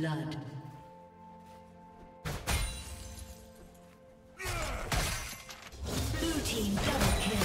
blood. Blue team double kill.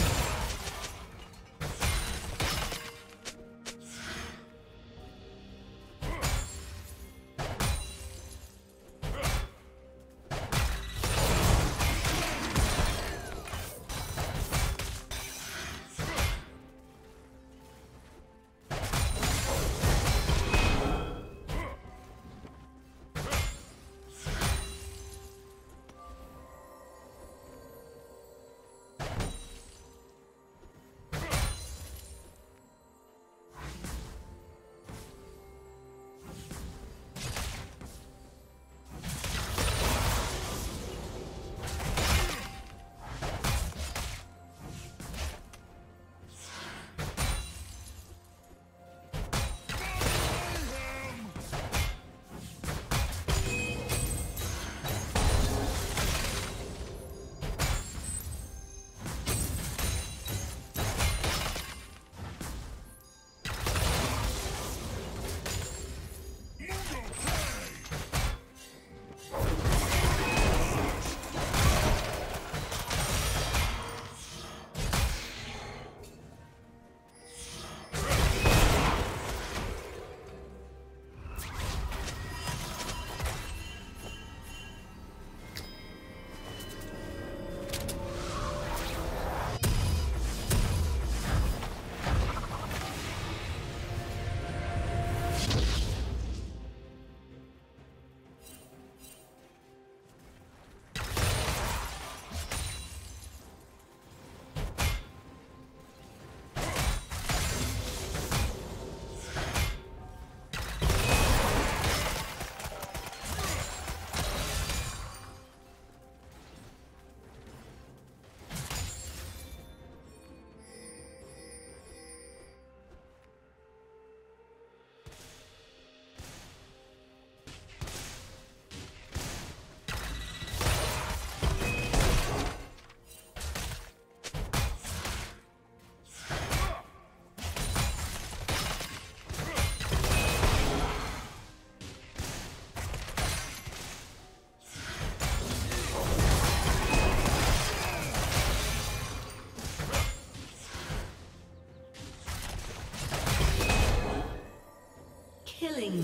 Killing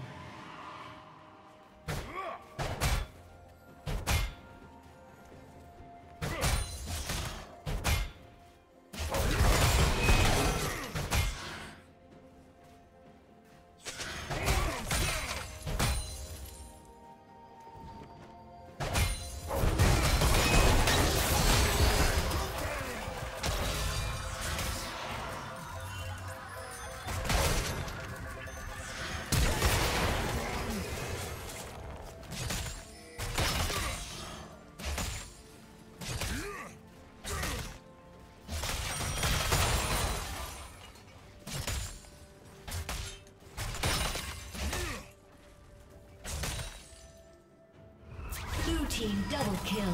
Team double kill.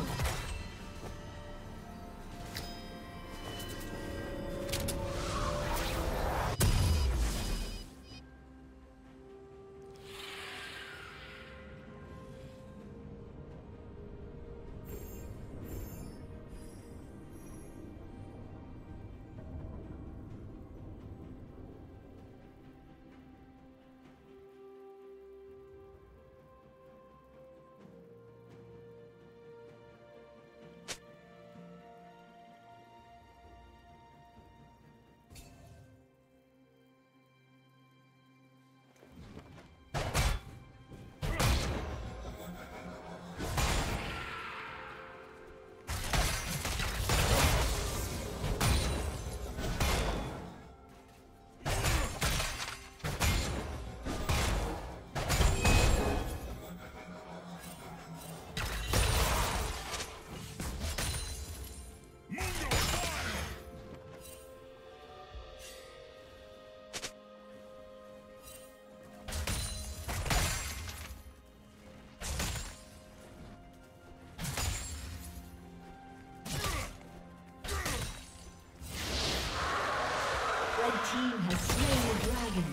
team has slain the dragon.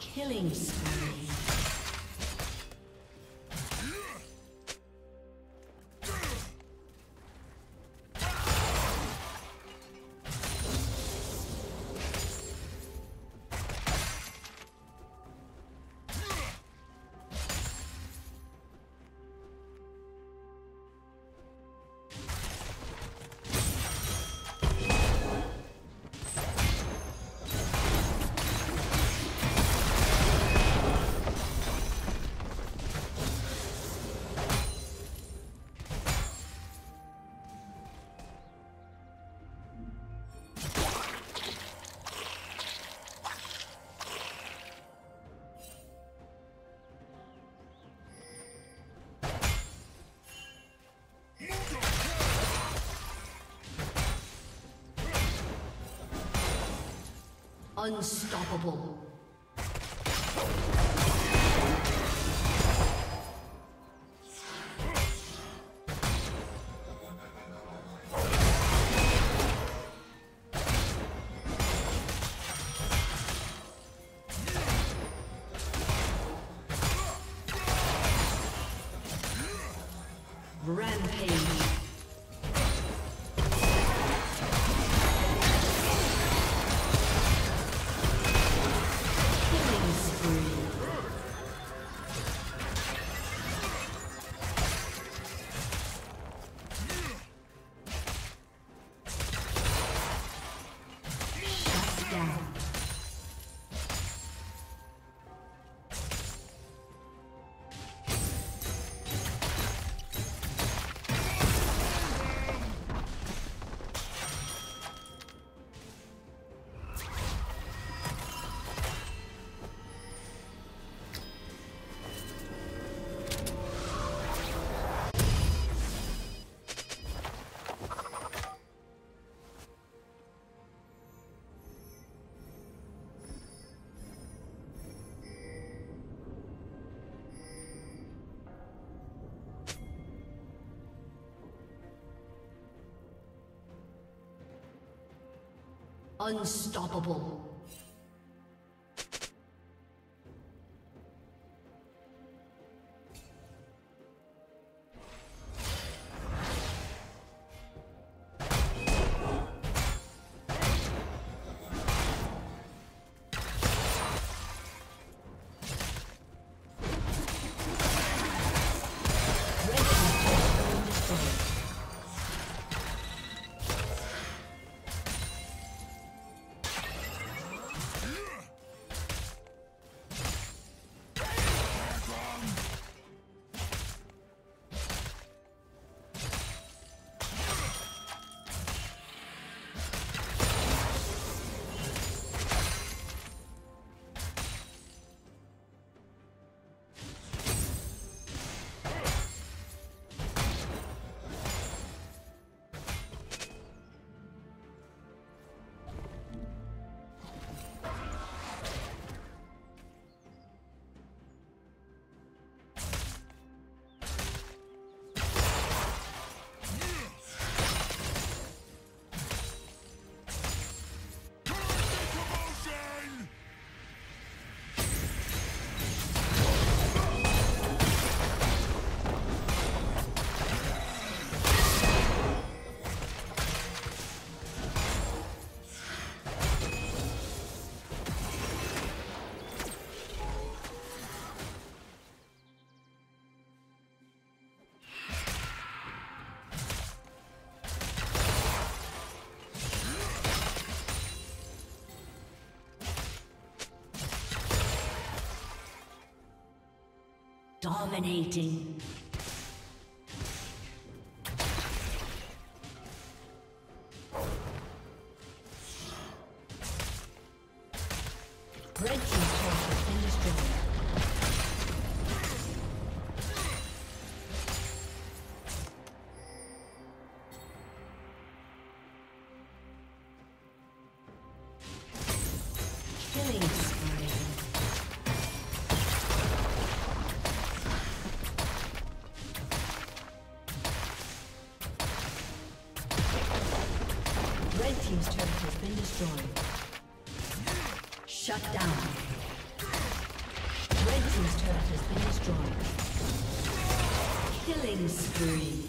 Killing spree. Unstoppable. Rampage. Unstoppable. Dominating. Red team's turret is destroyed. Killing spree. Red team's turret has been destroyed. Shut down. Red team's turret has been destroyed. Killing spree.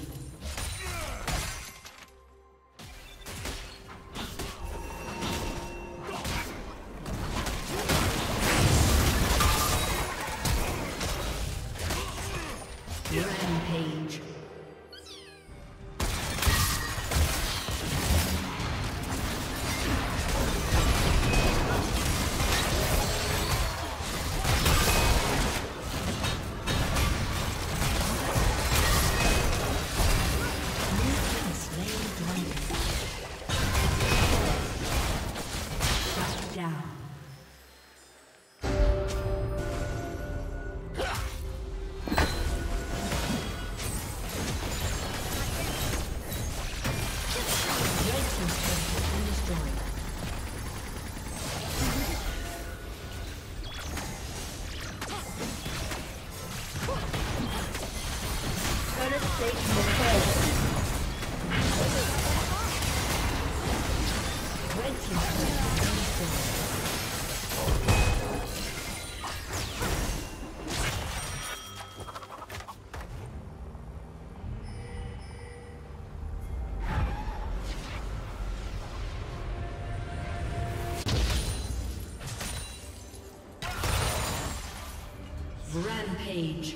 Rampage.